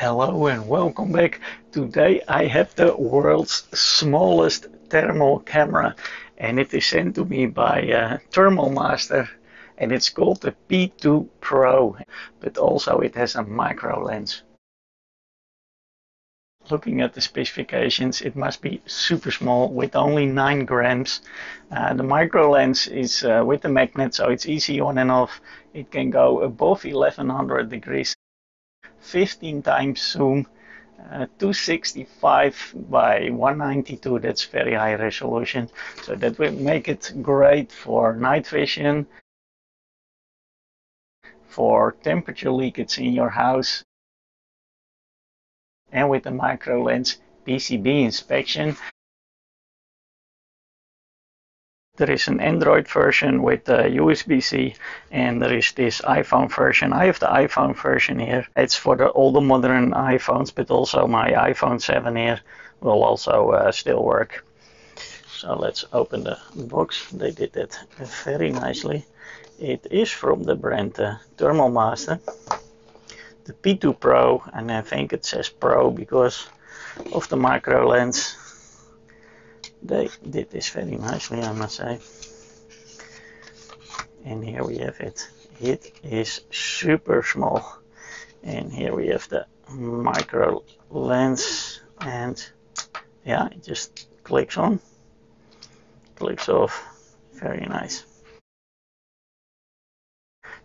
Hello and welcome back. Today I have the world's smallest thermal camera, and it is sent to me by Thermal Master, and it's called the P2 Pro, but also it has a micro lens. Looking at the specifications, it must be super small with only 9 grams. The micro lens is with the magnet, so it's easy on and off. It can go above 1100 degrees. 15 times zoom, 265 by 192, that's very high resolution. So that will make it great for night vision, for temperature leakage in your house. And with the micro lens, PCB inspection. There is an Android version with USB-C, and there is this iPhone version. I have the iPhone version here. It's for all the modern iPhones, but also my iPhone 7 here will also still work. So let's open the box. They did that very nicely. It is from the brand Thermal Master, the P2 Pro, and I think it says Pro because of the micro lens. They did this very nicely, I must say. And here we have it. It is super small. And here we have the micro lens. And yeah, it just clicks on, clicks off. Very nice.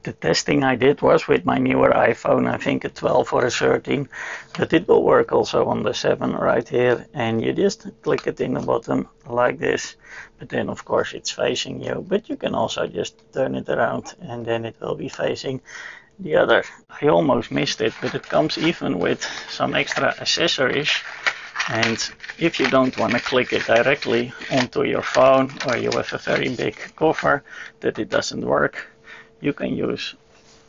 The testing I did was with my newer iPhone, I think a 12 or a 13, but it will work also on the 7 right here, and you just click it in the bottom like this, but then of course it's facing you, but you can also just turn it around and then it will be facing the other. I almost missed it, but it comes even with some extra accessories, and if you don't want to click it directly onto your phone, or you have a very big cover that it doesn't work, you can use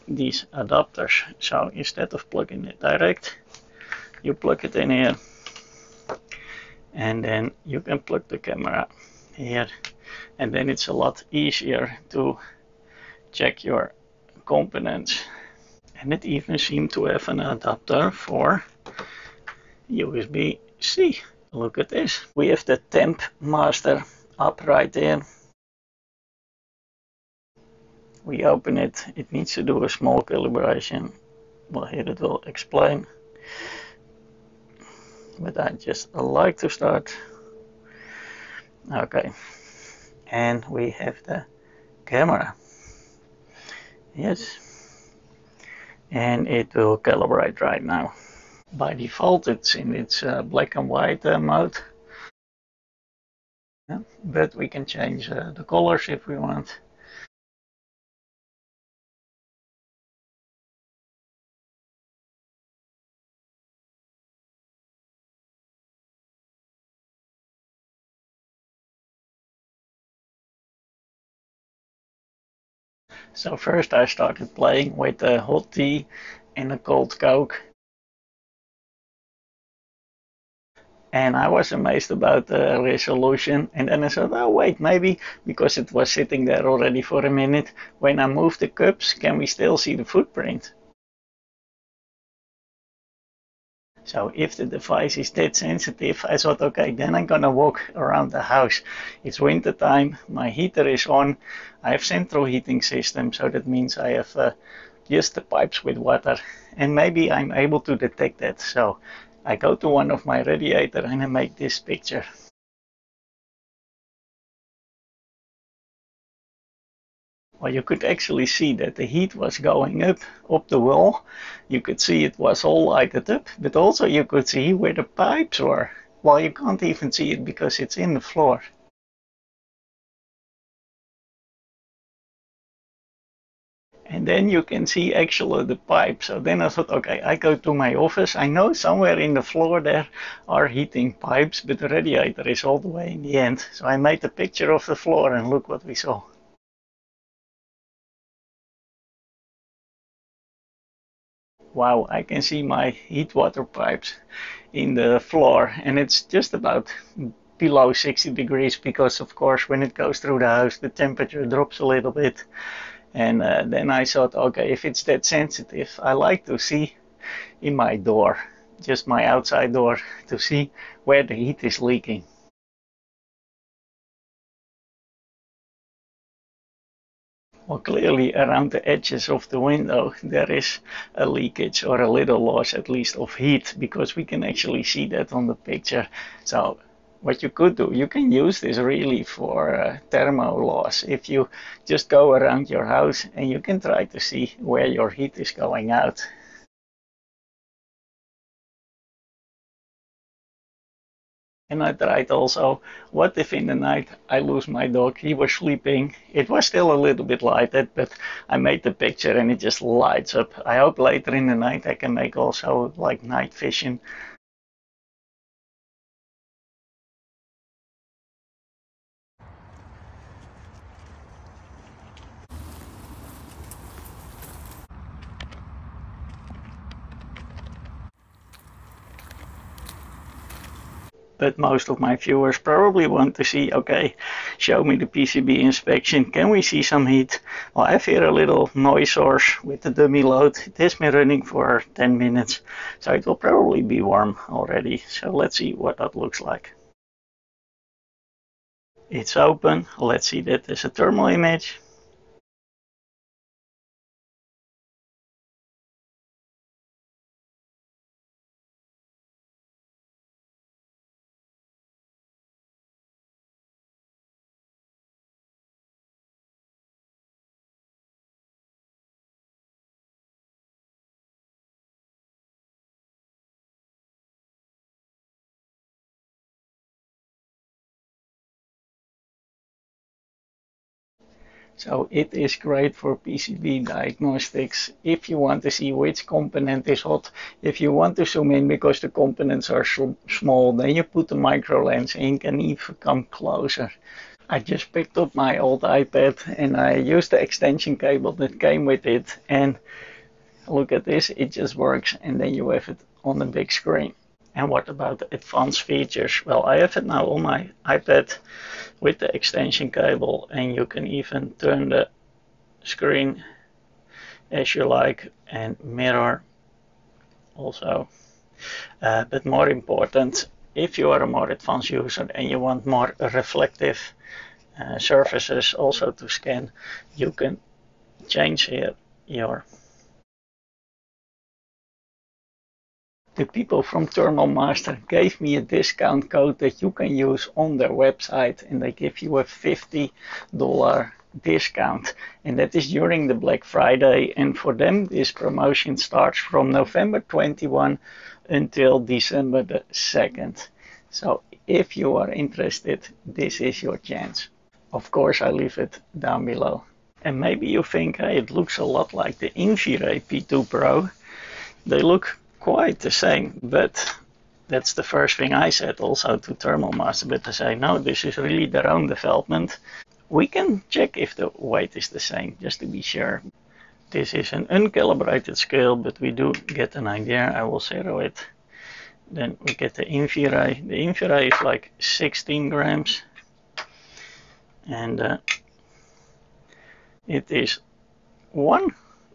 these adapters. So instead of plugging it direct, you plug it in here, and then you can plug the camera here, and then it's a lot easier to check your components. And it even seemed to have an adapter for USB-C. Look at this. We have the Temp Master up right here. We open it, it needs to do a small calibration. Well, here it will explain. But I just like to start. Okay. And we have the camera. Yes. And it will calibrate right now. By default, it's in its black and white mode. Yeah. But we can change the colors if we want. So first I started playing with a hot tea and a cold Coke. And I was amazed about the resolution. And then I said, oh wait, maybe because it was sitting there already for a minute, when I moved the cups, can we still see the footprint? So if the device is that sensitive, I thought, okay, then I'm gonna walk around the house. It's winter time, my heater is on, I have central heating system, so that means I have just the pipes with water, and maybe I'm able to detect that. So I go to one of my radiator and I make this picture. Well, you could actually see that the heat was going up the wall. You could see it was all lighted up, but also you could see where the pipes were. Well, you can't even see it because it's in the floor. And then you can see actually the pipe. So then I thought, okay, I go to my office. I know somewhere in the floor there are heating pipes, but the radiator is all the way in the end. So I made a picture of the floor, and look what we saw. Wow, I can see my heat water pipes in the floor, and it's just about below 60 degrees because of course when it goes through the house the temperature drops a little bit. And then I thought, okay, if it's that sensitive, I like to see in my door. just my outside door to see where the heat is leaking. Well, clearly around the edges of the window there is a leakage or a little loss at least of heat, because we can actually see that on the picture. So what you could do, you can use this really for thermal loss. If you just go around your house and you can try to see where your heat is going out. And I tried also, what if in the night I lose my dog? He was sleeping. It was still a little bit lighted, but I made the picture and it just lights up. I hope later in the night I can make also like night vision. But most of my viewers probably want to see, okay, show me the PCB inspection, can we see some heat? Well, I have here a little noise source with the dummy load. It has been running for 10 minutes, so it will probably be warm already. So let's see what that looks like. It's open. Let's see that as a thermal image. So it is great for PCB diagnostics if you want to see which component is hot. If you want to zoom in because the components are so small, then you put the micro lens in, can even come closer. I just picked up my old iPad and I used the extension cable that came with it, and look at this, it just works, and then you have it on the big screen. And what about the advanced features? Well, I have it now on my iPad with the extension cable, and you can even turn the screen as you like and mirror also. But more important, if you are a more advanced user and you want more reflective surfaces also to scan, you can change here your. The people from Thermal Master gave me a discount code that you can use on their website, and they give you a $50 discount, and that is during the Black Friday. And for them this promotion starts from November 21 until December the 2nd. So if you are interested, this is your chance. Of course I leave it down below. And maybe you think, hey, it looks a lot like the InfiRay P2 Pro. They look quite the same, but that's the first thing I said also to Thermal Master, but they say no, this is really their own development. We can check if the weight is the same, just to be sure. This is an uncalibrated scale, but we do get an idea. I will zero it. Then we get the InfiRay. The InfiRay is like 16 grams, and it is 1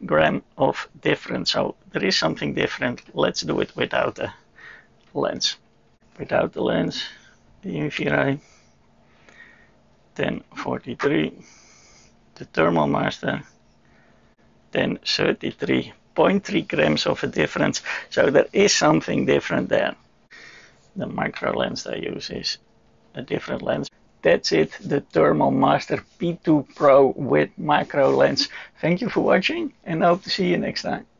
gram of difference, so there is something different. Let's do it without the lens. Without the lens, the InfiRay 1043, the Thermal Master 1033, 0.3 grams of a difference, so there is something different there. The micro lens I use is a different lens. That's it, the Thermal Master P2 Pro with micro lens. Thank you for watching, and I hope to see you next time.